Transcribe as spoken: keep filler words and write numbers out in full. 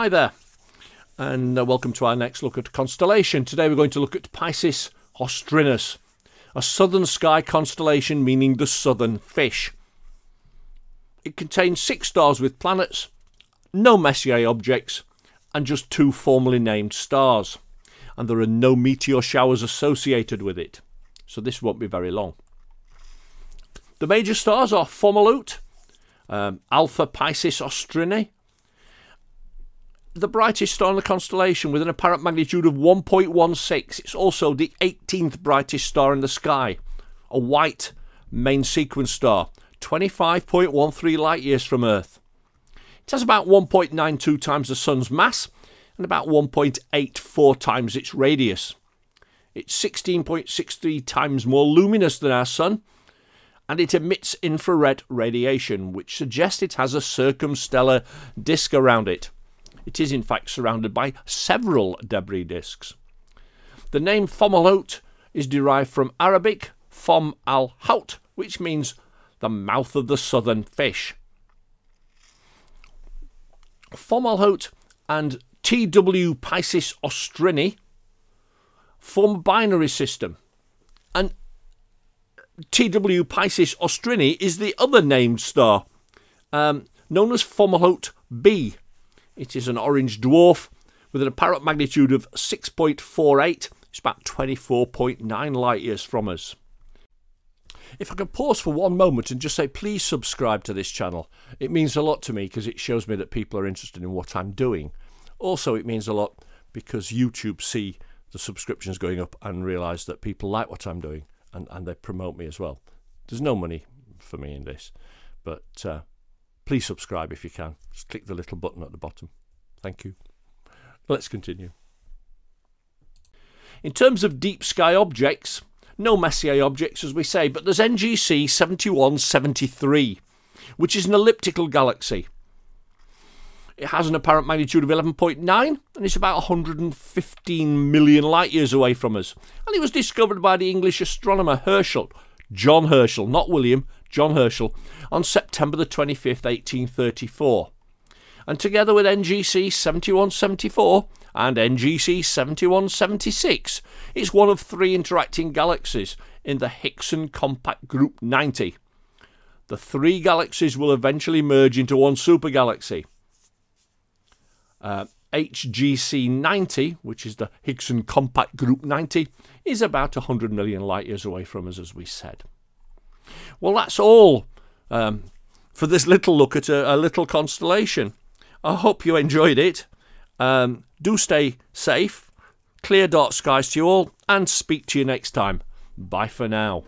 Hi there, and uh, welcome to our next look at constellation. Today we're going to look at Piscis Austrinus, a southern sky constellation meaning the southern fish. It contains six stars with planets, no Messier objects, and just two formally named stars. And there are no meteor showers associated with it, so this won't be very long. The major stars are Fomalhaut, um, Alpha Piscis Austrini, the brightest star in the constellation with an apparent magnitude of one point one six. It's also the eighteenth brightest star in the sky, a white main sequence star, twenty-five point one three light years from Earth. It has about one point nine two times the Sun's mass and about one point eight four times its radius. It's sixteen point six three times more luminous than our Sun, and it emits infrared radiation, which suggests it has a circumstellar disk around it. It is in fact surrounded by several debris disks. The name Fomalhaut is derived from Arabic Fom al-Haut, which means the mouth of the southern fish. Fomalhaut and T W Piscis Austrini form a binary system, and T W Piscis Austrini is the other named star, um, known as Fomalhaut B. It is an orange dwarf with an apparent magnitude of six point four eight. It's about twenty-four point nine light years from us. If I can pause for one moment and just say please subscribe to this channel. It means a lot to me because it shows me that people are interested in what I'm doing. Also, it means a lot because YouTube see the subscriptions going up and realise that people like what I'm doing, and, and they promote me as well. There's no money for me in this, but... Uh, Please subscribe if you can. Just click the little button at the bottom. Thank you. Let's continue. In terms of deep sky objects, no Messier objects as we say, but there's N G C seventy-one seventy-three, which is an elliptical galaxy. It has an apparent magnitude of eleven point nine and it's about one hundred fifteen million light years away from us. And it was discovered by the English astronomer Herschel, John Herschel, not William, John Herschel, on September the twenty-fifth, eighteen thirty-four. And together with N G C seventy-one seventy-four and N G C seventy-one seventy-six, it's one of three interacting galaxies in the Hickson Compact Group ninety. The three galaxies will eventually merge into one supergalaxy. Uh, H G C ninety, which is the Hickson Compact Group ninety, is about one hundred million light years away from us, as we said. Well, that's all um, for this little look at a, a little constellation. I hope you enjoyed it. Um, do stay safe. Clear dark skies to you all, and speak to you next time. Bye for now.